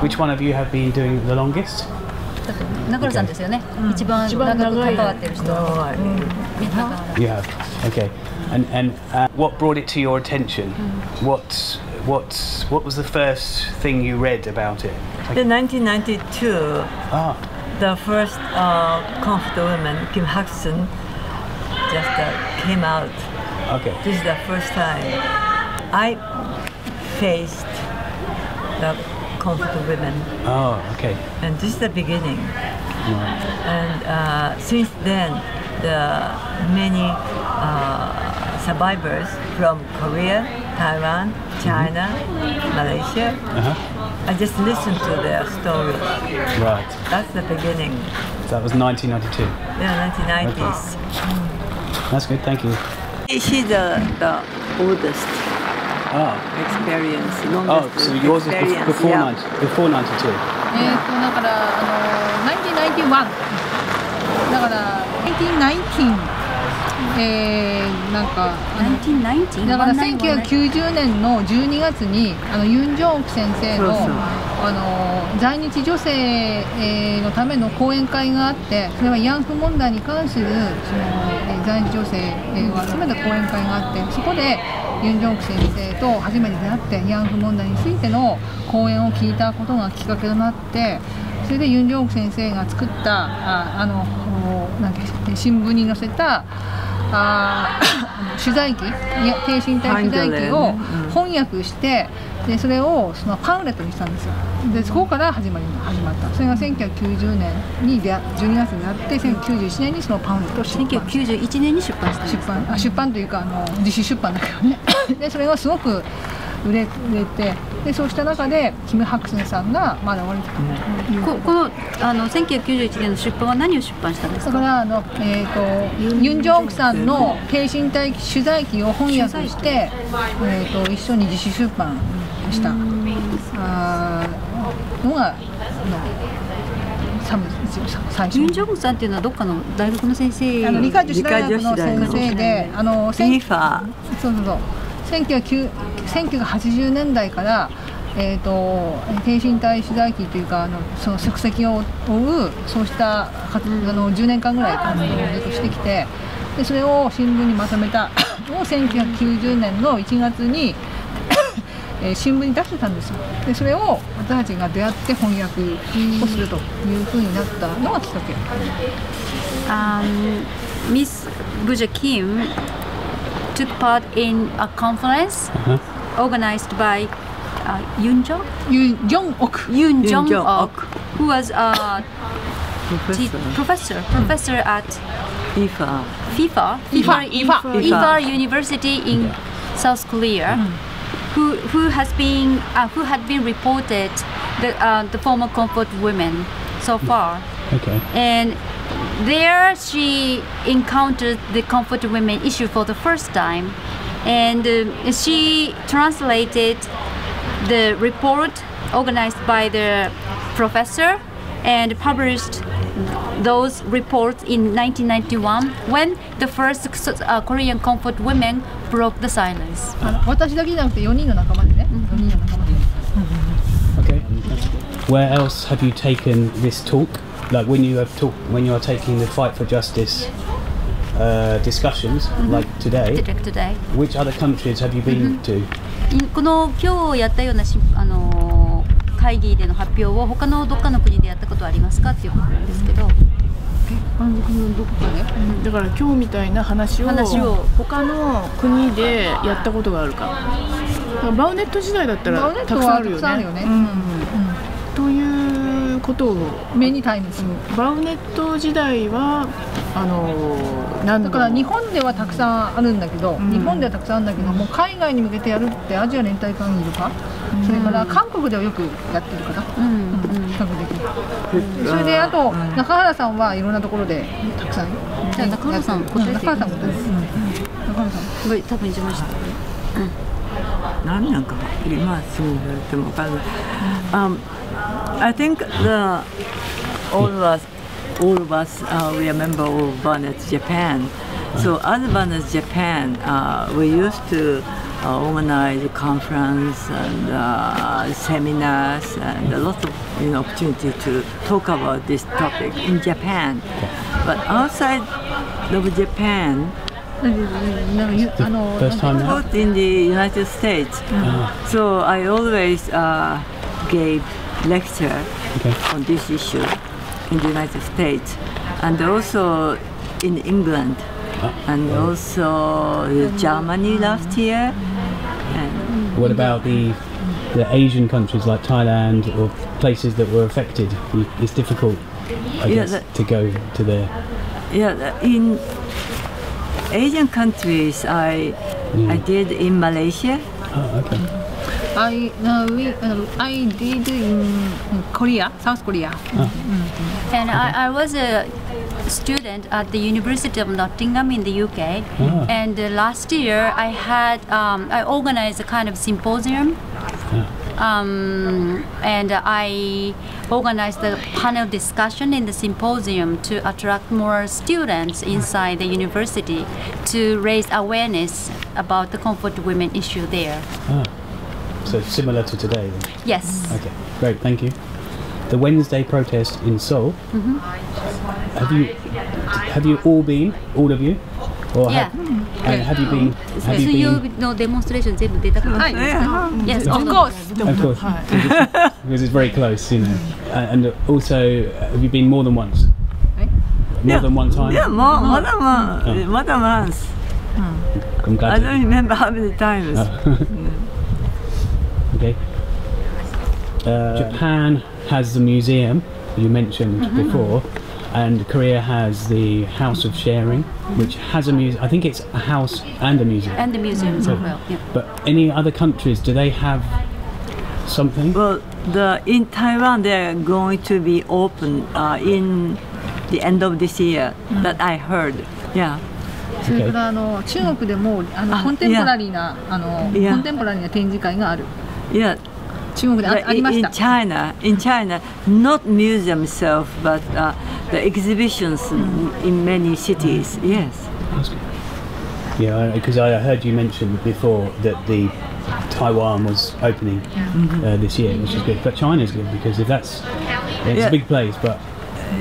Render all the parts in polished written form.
Which one of you have been doing the longest? Nagoro-san, you have. Okay. And what brought it to your attention? What was the first thing you read about it? Like the 1992. The first conflict woman, Kim Hak-sun, just came out. Okay. This is the first time I faced the conflict women. Oh, okay. And this is the beginning. Right. And since then, the many survivors from Korea, Taiwan, China, Malaysia. I just listened to their stories. Right. That's the beginning. So that was 1992? Yeah, 1990s. Okay. That's good, thank you. She's the oldest experience. Longest so yours is before, yeah. 92? 1991. 1919. だから1990年の12月にユン・ジョンオク先生の在日女性のための講演会があって、それは慰安婦問題に関する在日女性を集めた講演会があって、そこでユン・ジョンオク先生と初めて出会って慰安婦問題についての講演を聞いたことがきっかけとなって、それでユン・ジョンオク先生が作った新聞に載せた 取材機、低身体取材機を翻訳して、でそれをそのパンフレットにしたんですよ。でそこから始まった。それが1990年に12月になって、1991年にそのパンフレットを1991年に出版したんです。出版というか自主出版だけどねでそれがすごく売れて、でそうした中でキム・ハクスンさんがまだ終わりということで、この1991年の出版は何を出版したんですか？だからユン・ジョンオクさんの低身体取材記を翻訳して、一緒に自主出版したのが最初。ユン・ジョンオクさんっていうのはどっかの大学の先生、理科女子大学の先生で、IFA。そう。1980年代から低身体取材機というかその足跡を追うそうした10年間ぐらい活動をしてきて、でそれを新聞にまとめたのを1990年の1月に新聞に出してたんですよ。でそれを私たちが出会って翻訳をするというふうになったのがきっかけ。ミス・ブジャキム took part in a conference organized by Yun Jong Ok, who was a professor at IFA University in South Korea, who had been reported the former comfort women so far. Okay. And there she encountered the comfort women issue for the first time, and she translated the report organized by the professor and published those reports in 1991 when the first Korean comfort women broke the silence. Okay. Where else have you taken this talk? Like when you are taking the Fight for Justice discussions, like today, which other countries have you been to? この今日やったような会議での発表を他のどっかの国でやったことはありますかっていうことなんですけど。どこかで？だから今日みたいな話を他の国でやったことがあるか。バウネット時代だったらたくさんあるよね。という。 ことを目にタイムする。バウネット時代はだから日本ではたくさんあるんだけど、もう海外に向けてやるってアジア連帯会議とか、それから韓国ではよくやってるから比較的。それであと中原さんはいろんなところでたくさん。じゃあ中原さん答えて。多分一番知ってる。何なんか今そう言われても分かる。I think all of us remember VAWW-NET Japan. So at VAWW-NET Japan, we used to organize conference and seminars and a lot of opportunity to talk about this topic in Japan. But outside of Japan, both in the United States, so I always gave lecture on this issue in the United States and also in England and also Germany last year. And what about the Asian countries like Thailand or places that were affected? It's difficult, I guess, to go to there. Yeah, in Asian countries, I did in Malaysia. Oh, okay. I did in Korea, South Korea. Oh. Mm-hmm. And I was a student at the University of Nottingham in the UK. Oh. And last year, I organized a kind of symposium. Oh. And I organized a panel discussion in the symposium to attract more students inside the university to raise awareness about the comfort women issue there. Ah, so similar to today then? Yes. Okay, great, thank you. The Wednesday protest in Seoul, have you all been, all of you? Or have you been? Have you been? No demonstration. Yes, of course. Of course, because it's very close, And also, have you been more than once? More than one time? Yeah, more than once. Oh. More than once. I'm glad. I don't remember how many times. Okay. Japan has the museum you mentioned before. And Korea has the House of Sharing, which has a museum. I think it's a house and a museum. And the museum as well. Yeah. But any other countries, do they have something? Well, in Taiwan, they're going to be open in the end of this year. That I heard. Yeah. Okay. Yeah. In China, not museum itself, but the exhibitions in many cities. Yes. Yeah, because I heard you mention before that the Taiwan was opening this year, which is good. But China's good because if it's a big place, but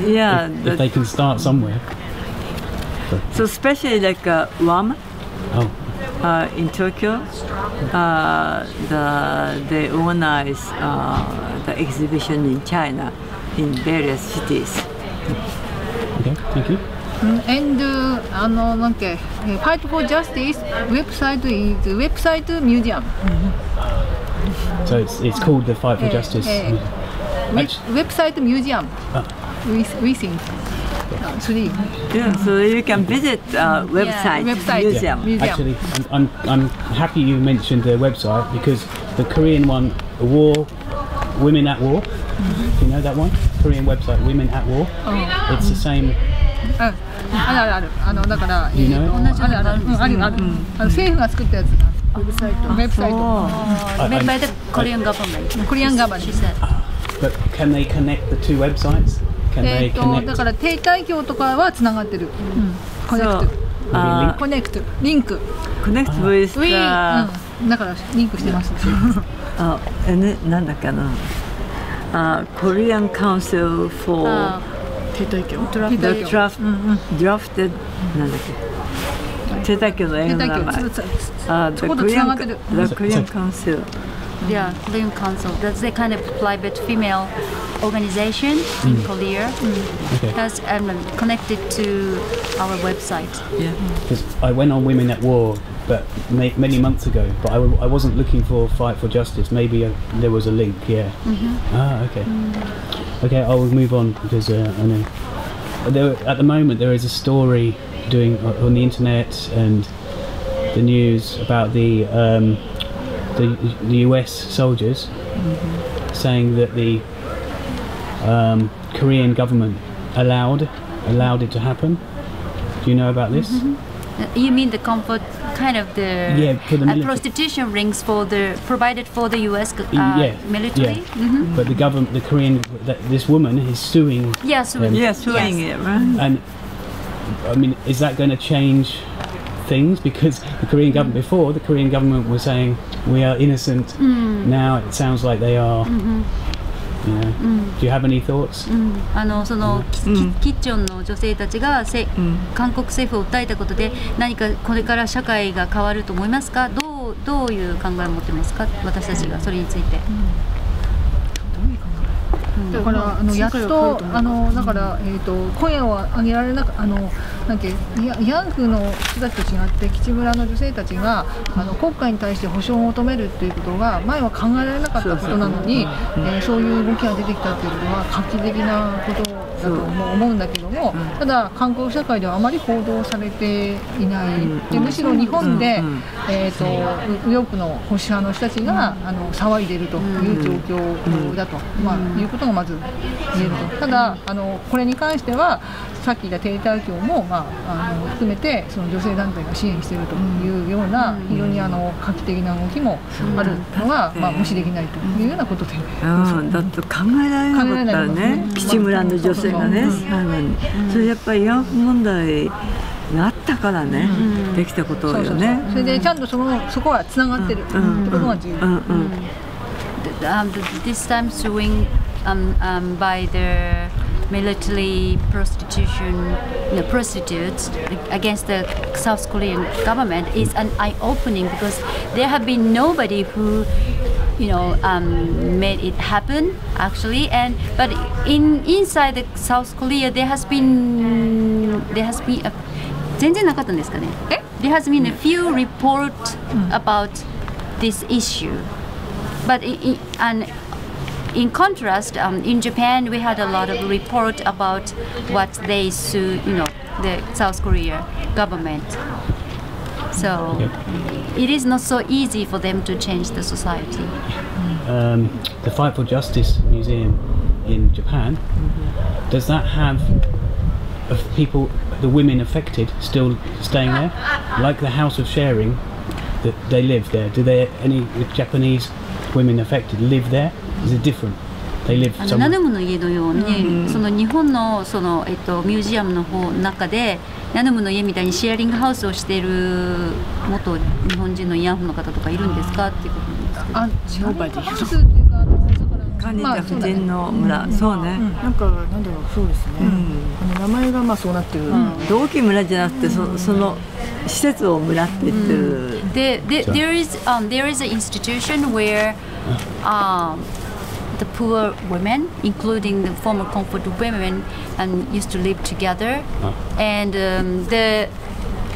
if they can start somewhere. So especially like WAM. Oh. In Tokyo, they organize the exhibition in China in various cities. Okay, thank you. And Fight for Justice website is website museum. So it's called the Fight for Justice. Website museum. We think. Yeah, so you can visit website museum. Actually, I'm happy you mentioned the website because the Korean one, Women at War, you know that one? Korean website, Women at War. Oh. It's the same. You know? Website. Oh. Made by the Korean government. Korean government, she said. But can they connect the two websites? Connect with Korean Council for drafted the Korean Council. Yeah, Korean Council. That's the kind of private female organization in Korea that's connected to our website. Yeah, because I went on Women at War, but many months ago. But I wasn't looking for Fight for Justice. Maybe there was a link. Yeah. Ah, okay. Okay, I will move on because I know at the moment there is a story doing on the internet and the news about the US soldiers saying that the Korean government allowed it to happen. Do you know about this? You mean the comfort kind of the prostitution rings provided for the US military? Yeah. But the government, the Korean, this woman is suing. Yeah, suing it, right? And I mean, is that going to change things, because the Korean government before, the Korean government was saying we are innocent. Now it sounds like they are. You know. Do you have any thoughts? あのそのキッチョンの女性たちが韓国政府を訴えたことで何かこれから社会が変わると思いますか？どういう考えを持ってますか？私たちがそれについて。だからあのやっとあのだから声を上げられなくあのなんけヤングの人たちと違って基地村の女性たちがあの国家に対して保障を求めるということが前は考えられなかったことなのにそういう動きが出てきたということは画期的なことだと思うんだけどもただ韓国社会ではあまり報道されていないでむしろ日本で右翼の保守派の人たちがあの騒いでいるという状況だとまあいうことがまず言えるとただあのこれに関してはさっき言った低体教もまああの含めてその女性団体が支援しているというような非常にあの画期的な動きもあるのがまあ無視できないというようなことでだと考えられなかったね基地村の女性がね、それやっぱり慰安婦問題があったからね、できたことよね。それでちゃんとそこはつながってるってことが重要。This time swing by the military prostitution, the prostitutes against the South Korean government is an eye-opening because there have been nobody who. You know, made it happen actually, and but inside the South Korea, there has been a, 全然なかったんですかね? There has been a few reports about this issue, but in contrast, in Japan, we had a lot of report about what they sue, you know, the South Korea government. So it is not so easy for them to change the society. The Fight for Justice Museum in Japan, does that have people, the women affected, still staying there? Like the House of Sharing, that they live there. Do there any Japanese women affected live there? Is it different? あのナヌムの家のようにその日本のそのミュージアムの方の中でナヌムの家みたいにシェアリングハウスをしている元日本人の慰安婦の方とかいるんですかっていうことなんですけど。あ、シェアリングハウスっていうか管理者婦人の村そうね。なんかなんだろうそうですね。名前がまあそうなってる。同期村じゃなくてその施設を村って言ってる。で、there is an institution where the poor women, including the former comfort women, used to live together. And the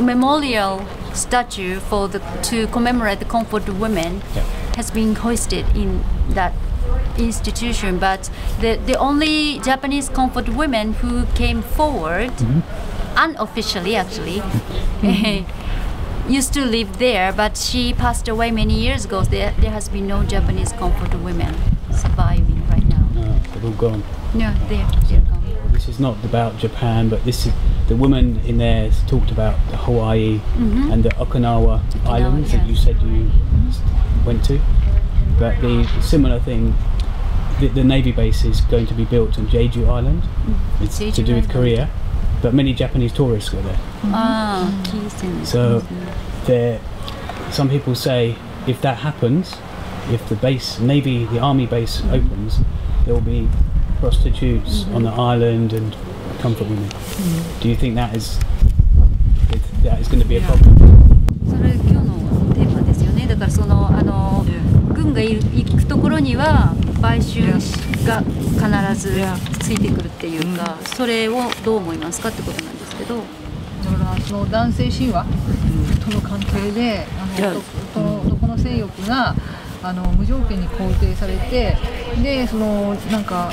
memorial statue to commemorate the comfort women has been hoisted in that institution. But the only Japanese comfort women who came forward, unofficially actually, used to live there. But she passed away many years ago. There has been no Japanese comfort women surviving right now. No, they're all gone. No, they're gone. This is not about Japan, but this is the woman in there has talked about the Hawaii and the Okinawa islands that you said you went to. But the similar thing, the Navy base is going to be built on Jeju Island. It's Jeju to do with Korea, but many Japanese tourists go there. So there, some people say if that happens, if the base, maybe the army base opens, there will be prostitutes on the island and comfort women. Do you think that is going to be a problem? それ今日のテーマですよね。だからそのあの軍が行くところには買収が必ずついてくるっていうか、それをどう思いますかってことなんですけど。だからその男性神話との関係で、男の性欲があの無条件に肯定されてでそのなんか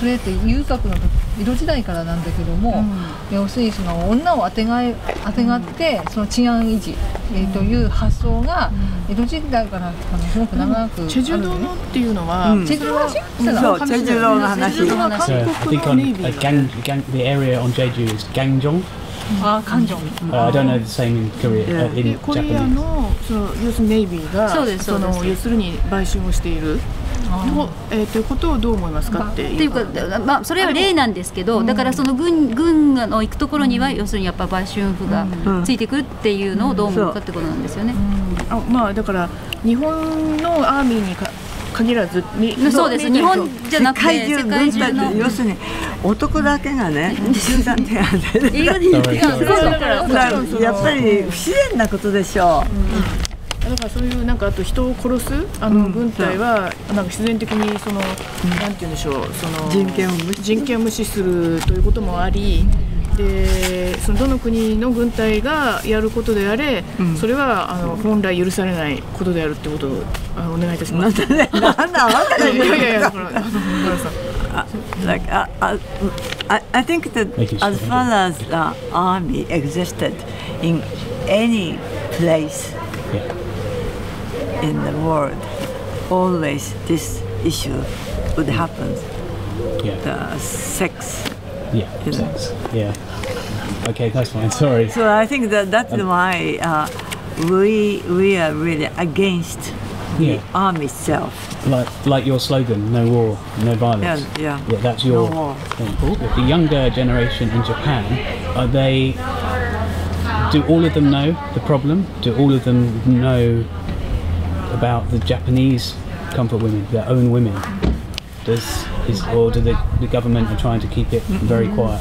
それって遊郭の江戸時代からなんだけども、要するにその女をあてがってその治安維持という発想が江戸時代からすごく長くある。チェジュ島のっていうのはチェジュ島の話。そうチェジュ島の話。韓国のthe area on Jeju is Gangjeong. I don't know the same in Korea. In Japan, コリアの要するにネイビーが要するに買収をしている。の、ことをどう思いますかっていうか、まあ、それは例なんですけど、だからその軍の行くところには要するにやっぱ売春婦がついてくるっていうのをどう思うかってことなんですよね。あ、まあだから日本のアーミーに限らず、そうです。日本じゃなくて世界中の要するに男だけがね、集団手当でやっぱり不自然なことでしょう。だからそういうなんかあと人を殺すあの軍隊はなんか必然的にそのなんて言うんでしょう、その人権を無視するということもあり、でそのどの国の軍隊がやることであれ、それはあの本来許されないことであるってことをお願いいたします。なんだなんだわかんない。いやいやいや。Like I think that as far as the army existed in any place. In the world, always this issue would happen. Yeah. The sex. Yeah. Sex. Yeah. Okay, that's fine. Sorry. So I think that's why we are really against the army itself. Like your slogan, no war, no violence. Yeah. Yeah. Yeah, that's your. No war. The younger generation in Japan, are they? Do all of them know the problem? Do all of them know about the Japanese comfort women, their own women? Or do the government are trying to keep it very quiet?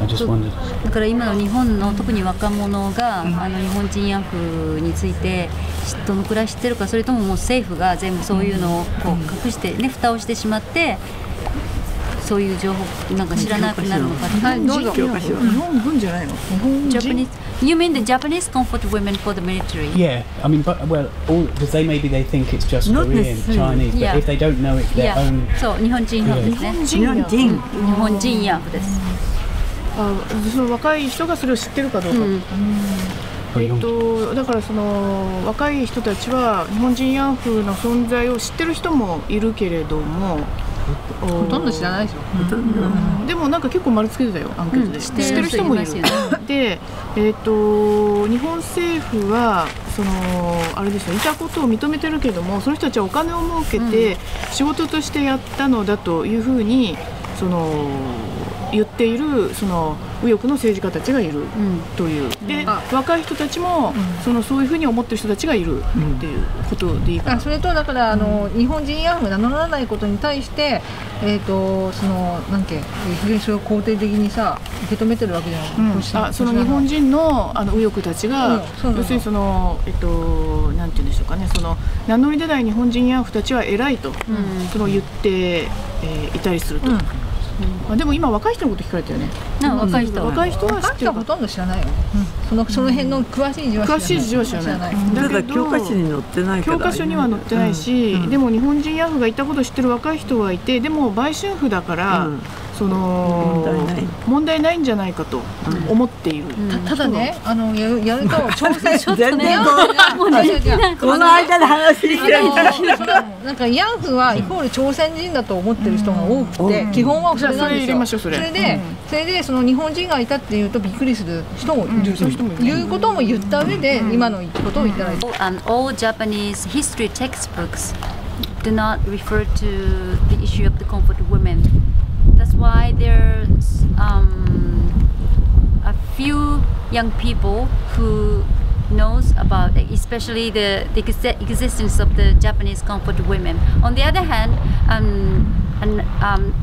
I just wondered. だから今の日本の特に若者があの日本人ヤングについてどのくらい知ってるか、それとももう政府が全部そういうのをこう隠してね、蓋をしてしまって。そういう情報なんか知らなくなるのか。どうぞ。日本軍じゃないの？日本人。You mean the Japanese comfort women for the military? Yeah, I mean, but well, all because they think it's just Korean, Chinese, but if they don't know it's their own. そう、日本人ですね。日本人ヤングです。あ、その若い人がそれを知ってるかどうか。だからその若い人たちは日本人ヤングの存在を知ってる人もいるけれども。ほとんど知らないでしょ。でもなんか結構丸つけてたよ、アンケートで。知ってる人もいる。で、日本政府はそのあれですね、いたことを認めてるけども、その人たちはお金を儲けて仕事としてやったのだというふうにその言っているその右翼の政治家たちがいるという。で、若い人たちもそのそういうふうに思ってる人たちがいるっていうことでいいかな。それとだからあの日本人ヤング名乗らないことに対してそのなんて非常に肯定的にさ受け止めてるわけじゃない。あ、その日本人のあの右翼たちが要するにそのなんて言うんでしょうかね、その名乗り出ない日本人ヤングたちは偉いとその言っていたりすると。でも今若い人のこと聞かれたよね。若い人は知ってる。ほとんど知らないよ。その辺の詳しい事情は知らない。ただ教科書に載ってないから。教科書には載ってないし、でも日本人ヤフーがいたことを知ってる若い人はいて、でも売春婦だからその問題ないんじゃないかと思っている。ただね、あのやると調整ちょっとね。この間の話になんかヤフーはイコール朝鮮人だと思ってる人が多くて、基本は。それでその日本人がいたっていうとびっくりする人もいるということも言った上で今のことを言ったらいい。All Japanese history textbooks do not refer to the issue of the comfort women. That's why there's a few young people who knows about, especially the existence of the Japanese comfort women. On the other hand,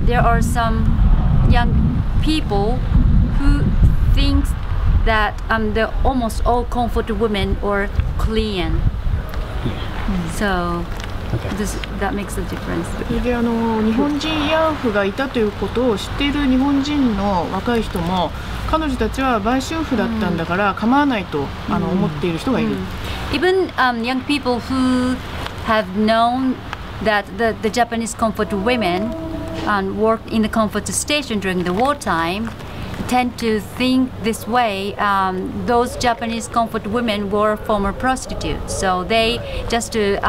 there are some young people who think that they're almost all comfort women or Korean. So that makes a difference. で、あの日本人ヤンフがいたということを知っている日本人の若い人も、彼女たちは売春婦だったんだから構わないとあの思っている人がいる。Even young people who have known that the Japanese comfort women worked in the comfort station during the wartime tend to think this way. Those Japanese comfort women were former prostitutes, so they just could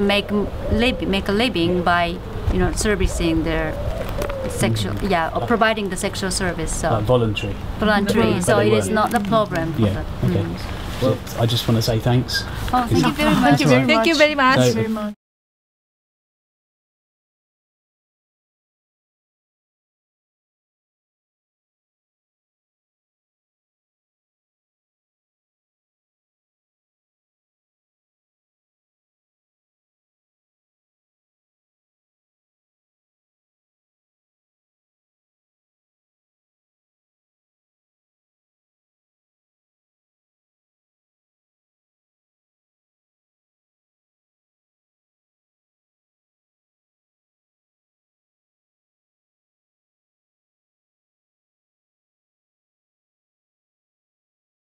make a living by, you know, servicing their sexual, or providing the sexual service. So voluntary. So it is not a problem. Yeah. Okay. Well, I just want to say thanks. Oh, thank you very much. Thank you very much.